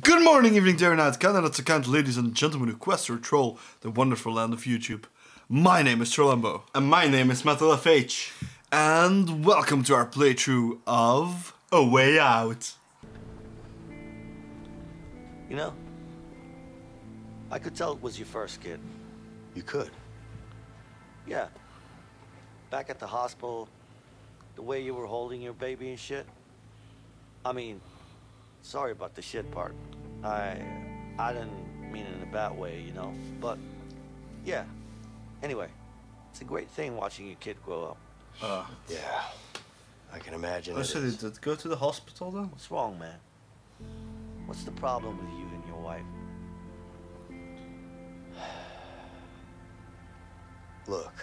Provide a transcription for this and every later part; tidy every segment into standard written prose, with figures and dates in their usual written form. Good morning, evening, day or night, Canada to count, ladies and gentlemen who quest or troll the wonderful land of YouTube. My name is Trollumbo. And my name is MetalFH. And welcome to our playthrough of A Way Out. You know, I could tell it was your first kid. You could? Yeah. Back at the hospital, the way you were holding your baby and shit. I mean, sorry about the shit part. I didn't mean it in a bad way, you know, but yeah. Anyway, it's a great thing watching your kid grow up. Yeah, I can imagine. Oh, so did it go to the hospital though? What's wrong, man? What's the problem with you and your wife? Look,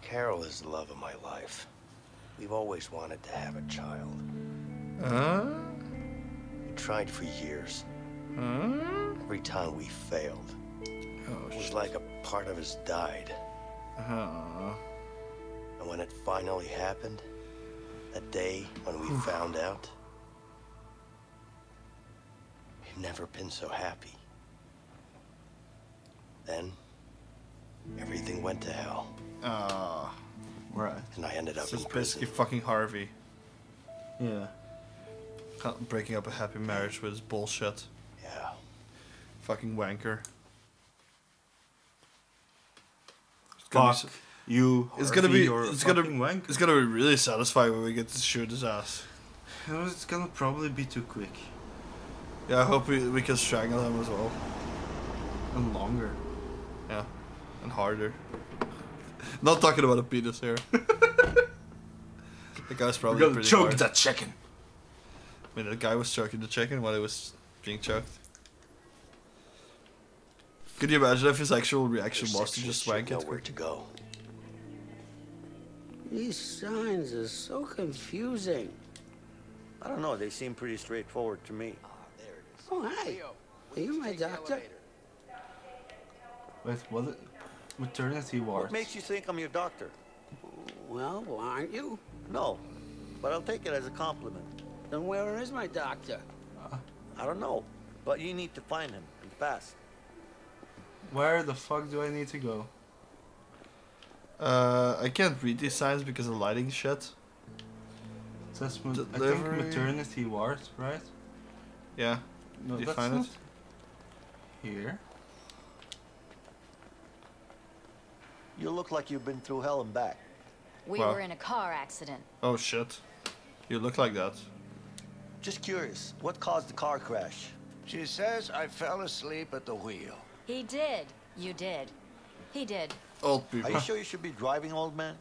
Carol is the love of my life. We've always wanted to have a child. We tried for years. Every time we failed. Oh, it was like a part of us died. And when it finally happened, that day when we found out, we've never been so happy. Then, everything went to hell. Right. And I ended up in prison. Basically fucking Harvey. Yeah. Breaking up a happy marriage with his bullshit. Yeah. Fucking wanker. Fuck you, Harvey. It's gonna be really satisfying when we get to shoot his ass. You know, it's gonna probably be too quick. Yeah, I hope we can strangle him as well. And longer. Yeah. And harder. Not talking about a penis here. The guy's probably pretty choke hard. That chicken. I mean, the guy was choking the chicken while it was being choked. Could you imagine if his actual reaction was to just swank it? Nowhere to go. These signs are so confusing. I don't know. They seem pretty straightforward to me. There it is. Oh, hi. Leo, are you my doctor? Wait, was it? Maternity wards. What makes you think I'm your doctor? Well, aren't you? No, but I'll take it as a compliment. Then where is my doctor? I don't know, but you need to find him and fast. Where the fuck do I need to go? I can't read these signs because of lighting shit. That's I think maternity wards, right? Yeah. No, do you find it? Here. You look like you've been through hell and back. We were in a car accident. Oh shit. You look like that. Just curious, what caused the car crash? She says I fell asleep at the wheel. He did. You did. He did. Old people. Are you sure you should be driving, old man?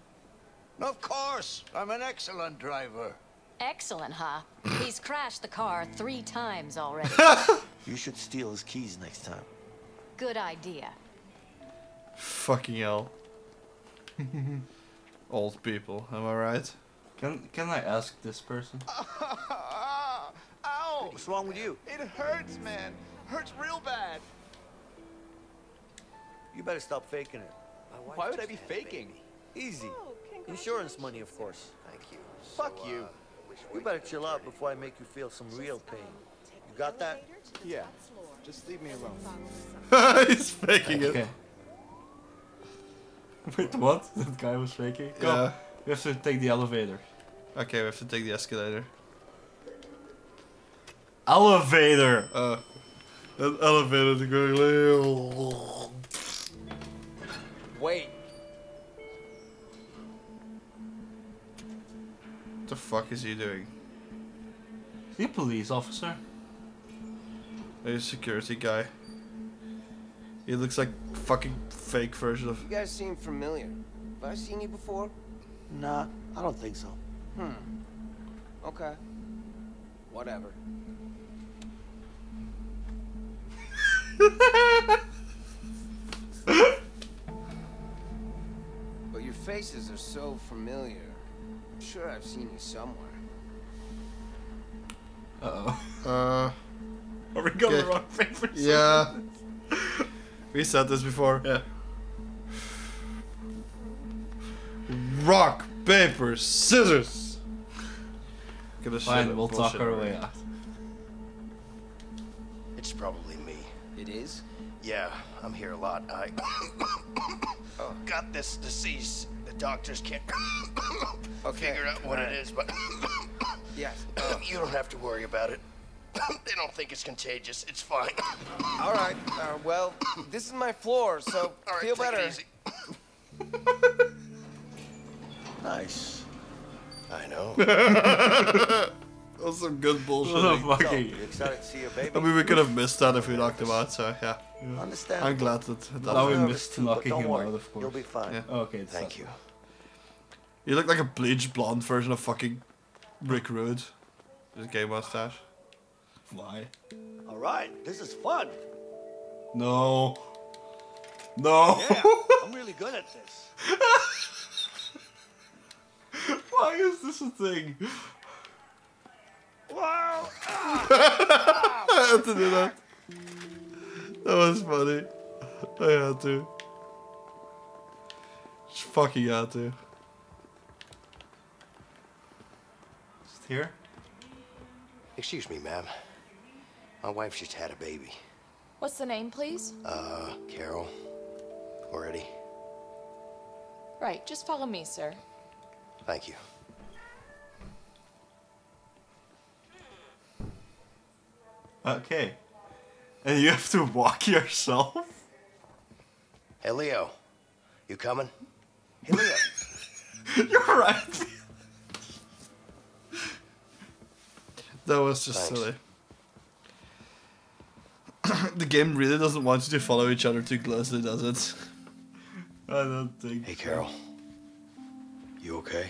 Of course. I'm an excellent driver. Excellent, huh? He's crashed the car 3 times already. You should steal his keys next time. Good idea. Fucking hell. Old people, am I right? Can I ask this person? Ow! What's wrong with you? It hurts, man. Hurts real bad. You better stop faking it. Why would I be faking? Easy. Insurance money, of course. Thank you. Fuck you. You better chill out before I make you feel some real pain. You got that? Yeah. Just leave me alone. He's faking it. Wait, what? That guy was faking? Go. Yeah. We have to take the elevator. Okay, we have to take the escalator. Elevator! An elevator to go. Wait. What the fuck is he doing? Is he a police officer? He's a security guy. He looks like fucking fake version of... You guys seem familiar. Have I seen you before? Nah, I don't think so. Okay. Whatever. But your faces are so familiar. I'm sure I've seen you somewhere. Are we going the wrong thing for something? Yeah. We said this before. Yeah. Rock, paper, scissors. Fine, we'll talk our way out. It's probably me. It is? Yeah, I'm here a lot. I got this disease. The doctors can't figure out what it is, but yes. You don't have to worry about it. They don't think it's contagious. It's fine. All right. Well, this is my floor, so right, feel better. It easy. Nice. I know. That was some good bullshit. Excited to see your baby. I mean, we could have missed that if we knocked him out, so yeah. Understand. I'm glad that we missed knocking him out, of course. You'll be fine. Yeah. Oh, okay, thank you. You look like a bleached blonde version of fucking Rick Rude. With a gay mustache. Why? Alright, this is fun. No. No. Yeah, I'm really good at this. Why is this a thing? Wow. I had to do that. That was funny. I had to. Just fucking had to. Just here? Excuse me, ma'am. My wife just had a baby. What's the name, please? Carol. Already. Right, just follow me, sir. Thank you. Okay. And you have to walk yourself? Hey, Leo. You coming? Hey, Leo. You're right. That was just silly. The game really doesn't want you to follow each other too closely, does it? I don't think. Hey, Carol. You okay?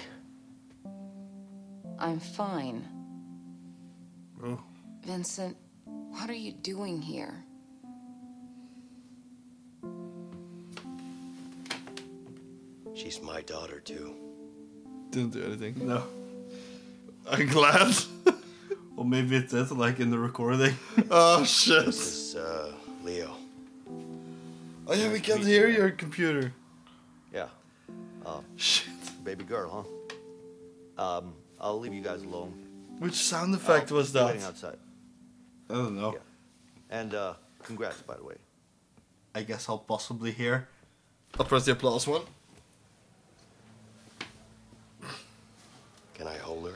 I'm fine. Oh. Vincent, what are you doing here? She's my daughter, too. Didn't do anything. No. I'm glad. Or maybe it did, like in the recording. Oh shit! This is Leo. Oh yeah, we can't hear your computer. Yeah. Shit. Baby girl, huh? I'll leave you guys alone. Which sound effect was that? Waiting outside. I don't know. Yeah. And congrats, by the way. I guess I'll possibly hear. I'll press the applause one. Can I hold her?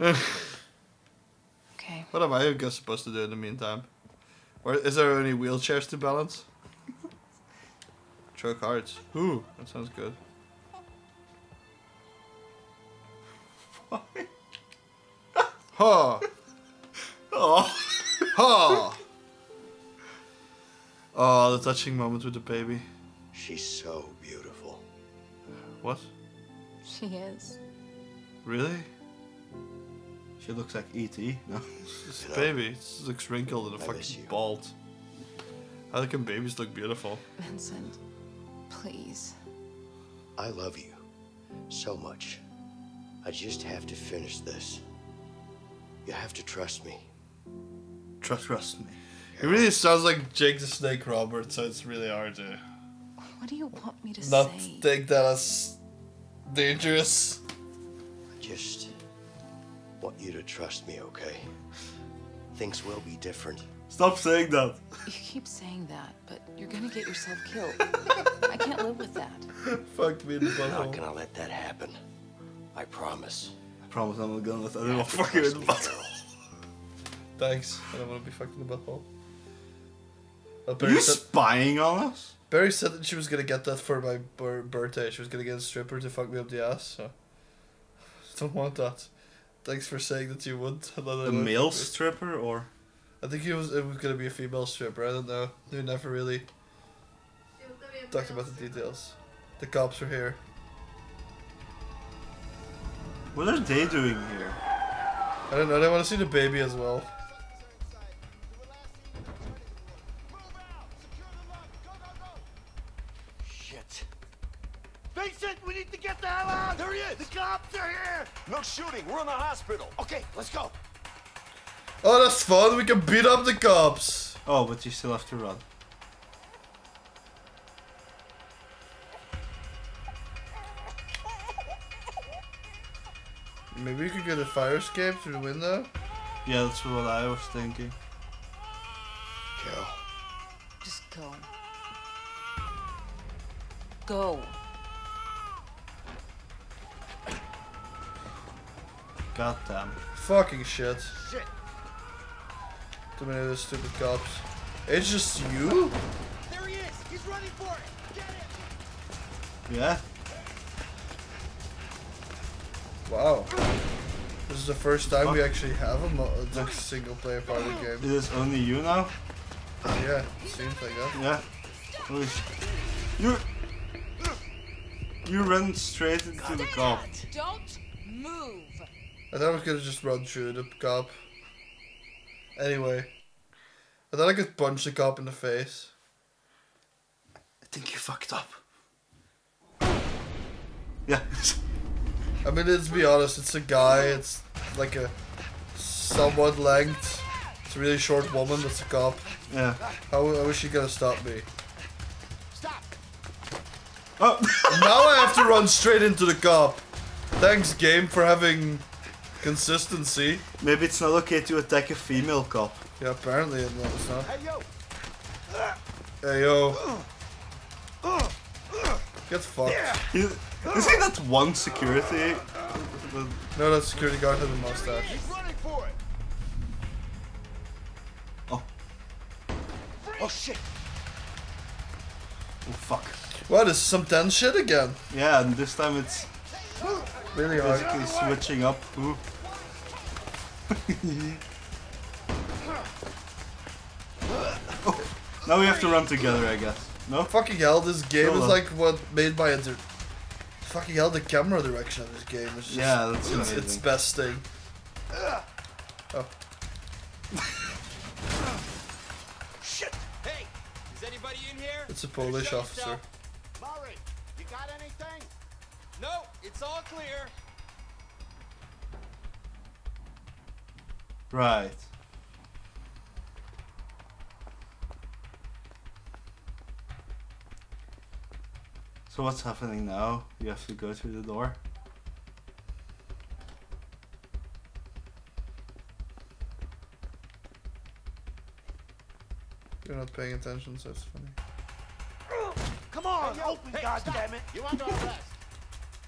Okay. What am I supposed to do in the meantime? Or is there any wheelchairs to balance? Throw cards. Ooh, that sounds good. Why? Ha! Oh! Ha! Oh, the touching moment with the baby. She's so beautiful. What? She is. Really? She looks like E.T. No, this baby looks wrinkled and fucking bald. How can babies look beautiful? Vincent, please. I love you so much. I just have to finish this. You have to trust me. Trust me. Yeah. It really sounds like Jake the Snake, Robert, so it's really hard to... What do you want me to not say? Not take that as dangerous. I just... want you to trust me, okay? Things will be different. Stop saying that. You keep saying that, but you're gonna get yourself killed. I can't live with that. Fuck me in the butthole. I'm not gonna let that happen. I promise. I promise I'm not gonna let anyone fuck you in the butthole. Thanks. I don't want to be fucked in the butthole. Are you spying on us? Barry said that she was gonna get that for my birthday. She was gonna get a stripper to fuck me up the ass, so... I don't want that. Thanks for saying that you would. A male stripper, or? I think it was going to be a female stripper. I don't know. They never really talked about the details. The cops are here. What are they doing here? I don't know. They want to see the baby as well. Vincent, we need to get the hell out! There he is! The cops are here! No shooting, we're in the hospital. Okay, let's go. Oh, that's fun, we can beat up the cops. Oh, but you still have to run. Maybe we could get a fire escape through the window? Yeah, that's what I was thinking. Go. Just go. Go. Goddamn. Fucking shit. Shit. Too many of those stupid cops. It's just you? There he is! He's running for it! Get it! Yeah? Wow. This is the first time we actually have a single player part of the game. It is only you now? Yeah, it seems like that. Yeah. Holy shit. You ran straight into the cop. Don't move! I thought I was gonna just run through the cop. Anyway. I thought I could punch the cop in the face. I think you fucked up. Yeah. I mean, let's be honest, it's a guy, it's like a somewhat length, it's a really short woman that's a cop. Yeah. How is she gonna stop me? Stop! Oh! Now I have to run straight into the cop! Thanks, game, for having consistency. Maybe it's not okay to attack a female cop. Yeah, apparently it's not. Hey, yo! Hey, yo. Get fucked. Yeah. Isn't that one security? No, that security guard has a mustache. He's running for it. Oh. Oh shit. Oh fuck. Well, this is some 10 shit again. Yeah, and this time it's really hard. Basically switching up. Oh. Now we have to run together, I guess. No? Fucking hell, this game is like what made by it. Fucking hell, the camera direction of this game is just, yeah, that's it's best thing. Oh. Shit! Hey, is anybody in here? It's a Polish officer. Murray, you got anything? No, it's all clear. Right. So what's happening now? You have to go through the door. You're not paying attention, so it's funny. Come on, hey, open, hey, goddammit! You want to arrest?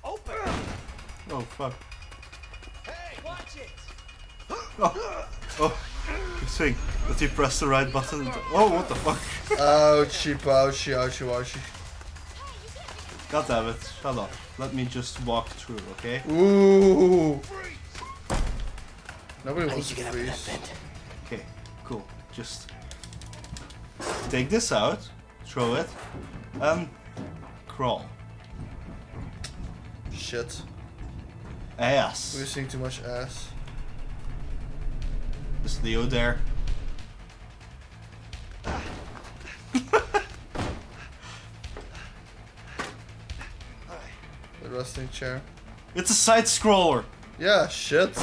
Open! Oh fuck! Hey, watch it! Oh, oh! Good thing that you press the right button. Oh, what the fuck! Ouchie, ouchie, ouchie, ouchie. God damn it, shut up. Let me just walk through, okay? Ooh. Nobody wants to freeze. Okay, cool. Just take this out, throw it, and crawl. Shit. Ass. We're seeing too much ass. Is Leo there? Wrestling chair. It's a side scroller. Yeah, shit.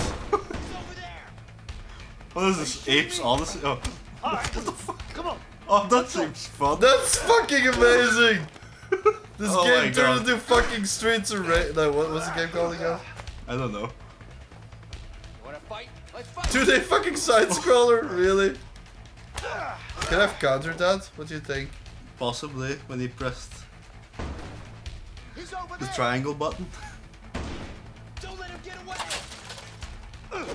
What is this? Apes Odyssey? Oh. What the fuck? Come on. Oh, that seems fun. That's fucking amazing. This game turned into fucking Streets of Rage. No, what was the game called again? I don't know. Wanna fight? Let's fight. Dude, they fucking side scroller, really? Can I have countered that? What do you think? Possibly when he pressed the triangle button. Don't let him get away.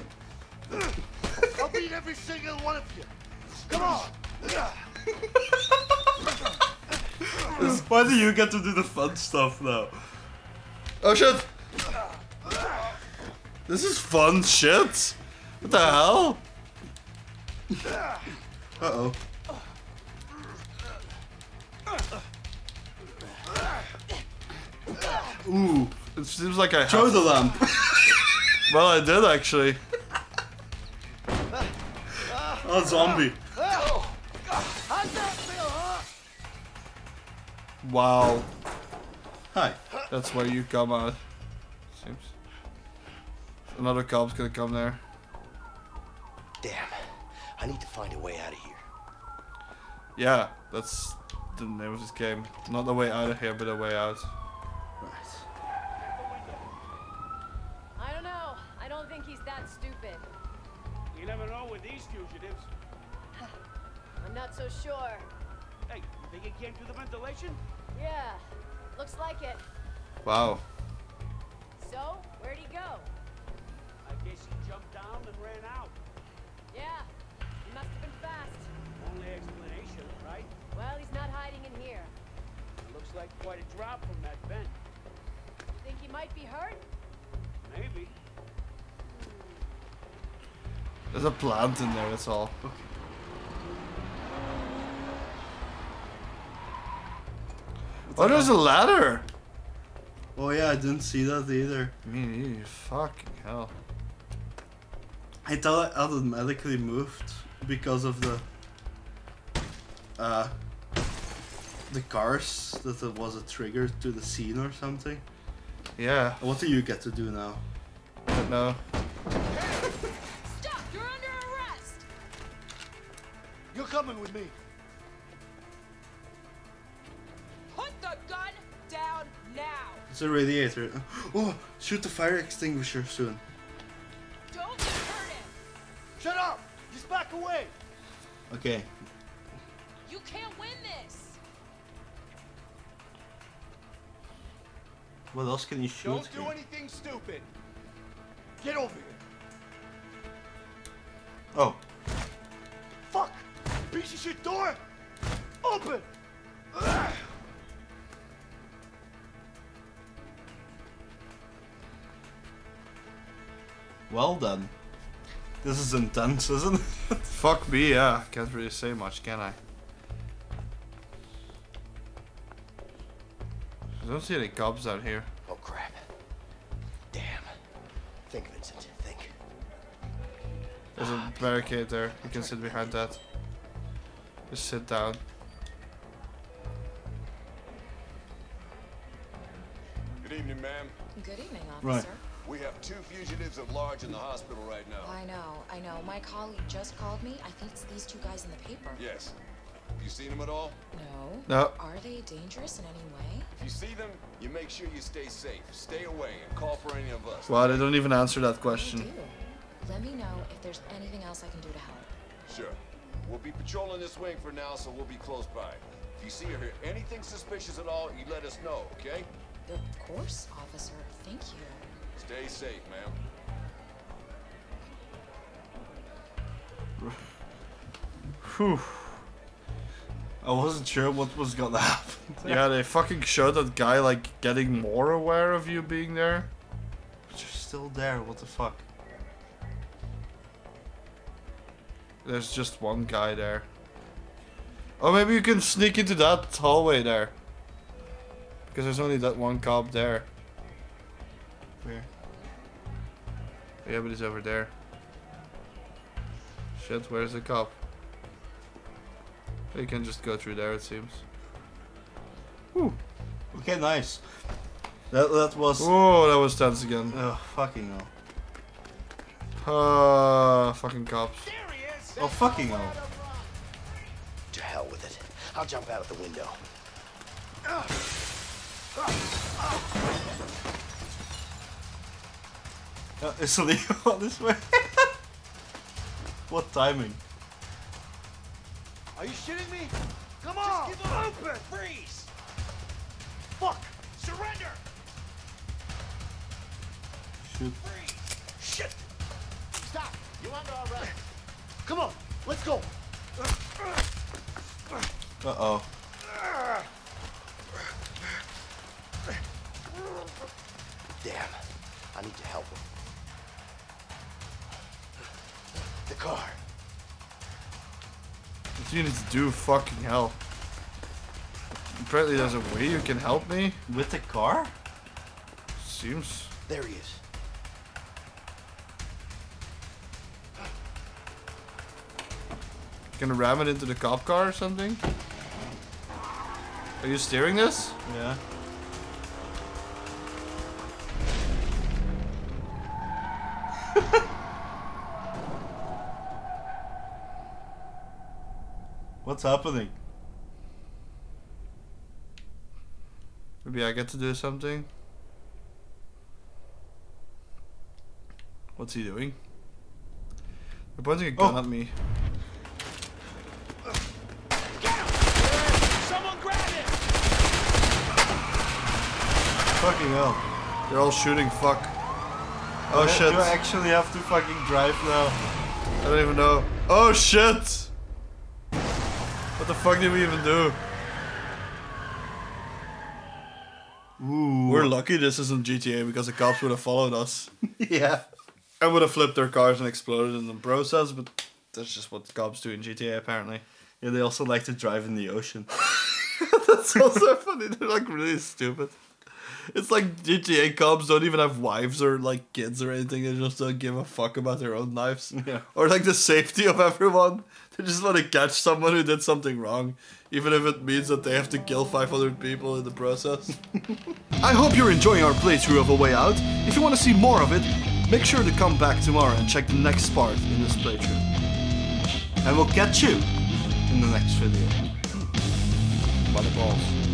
I'll beat every single one of you. Come on. Why do you get to do the fun stuff now? Oh shit! This is fun shit. What the hell? Uh oh. Ooh, it seems like I throw the lamp. Well, I did actually. Oh, zombie! Wow. Hi. That's where you come out. Seems another cop's gonna come there. Damn! I need to find a way out of here. Yeah, that's the name of this game. Not a way out of here, but a way out. been? You never know with these fugitives. I'm not so sure. Hey, you think it came through the ventilation? Yeah, looks like it. Wow. So, where'd he go? I guess he jumped down and ran out. Yeah, he must have been fast. Only explanation, right? Well, he's not hiding in here. It looks like quite a drop from that vent. You think he might be hurt? Maybe. There's a plant in there, that's all. Okay. Oh, there's a ladder! Oh yeah, I didn't see that either. Me neither, fucking hell. I thought I automatically moved because of the cars, that it was a trigger to the scene or something. Yeah. What do you get to do now? I don't know. Stop! You're under arrest! You're coming with me. Put the gun down now! It's a radiator. Oh! Shoot the fire extinguisher soon. Don't hurt him! Shut up! Just back away! Okay. You can't win this! What else can you shoot? Don't do anything stupid! Get over here! Oh. Fuck! Piece of shit door! Open! Ugh. Well done. This is intense, isn't it? Fuck me, yeah. Can't really say much, can I? I don't see any cops out here. Oh crap. Damn. Think, Vincent. Think. There's a barricade there. You can sit behind that. Just sit down. Good evening, ma'am. Good evening, officer. Right. We have two fugitives at large in the hospital right now. I know. My colleague just called me. I think it's these two guys in the paper. Yes. Have you seen them at all? No. No. Are they dangerous in any way? If you see them, you make sure you stay safe. Stay away and call for any of us. Well, they don't even answer that question. They do. Let me know if there's anything else I can do to help. Sure. We'll be patrolling this wing for now, so we'll be close by. If you see or hear anything suspicious at all, you let us know, okay? Of course, officer. Thank you. Stay safe, ma'am. Whew. I wasn't sure what was gonna happen. Yeah, they fucking showed that guy like getting more aware of you being there. But you're still there, what the fuck? There's just one guy there. Oh, maybe you can sneak into that hallway there. Because there's only that one cop there. Where? Yeah, but he's over there. Shit, where's the cop? You can just go through there, it seems. Whew. Okay, nice. That was... Oh, that was tense again. Oh, fucking hell. Fucking cops. Oh, fucking hell. To hell with it. I'll jump out of the window. It's Leo this way. What timing. Are you shitting me? Come on! Just give up. Open! Freeze! Fuck! Surrender! Shoot. Freeze! Shit! Stop! You're under arrest! Come on! Let's go! Uh-oh. Damn. I need to help him. The car. What do you need to do? Fucking hell. Apparently there's a way you can help me? With the car? Seems... There he is. Gonna ram it into the cop car or something? Are you steering this? Yeah. What's happening? Maybe I get to do something? What's he doing? They're pointing a gun at me. Get him! Someone grab it! Fucking hell. They're all shooting, fuck. Oh shit. You actually have to fucking drive now. I don't even know. Oh shit! What the fuck did we even do? Ooh. We're lucky this isn't GTA because the cops would have followed us. Yeah. I would have flipped their cars and exploded in the process, but that's just what the cops do in GTA apparently. Yeah, they also like to drive in the ocean. That's also funny. They're like really stupid. It's like GTA cops don't even have wives or like kids or anything. They just don't give a fuck about their own lives. Yeah. Or like the safety of everyone. They just want to catch someone who did something wrong, even if it means that they have to kill 500 people in the process. I hope you're enjoying our playthrough of A Way Out. If you want to see more of it, make sure to come back tomorrow and check the next part in this playthrough. And we'll catch you in the next video. By the balls.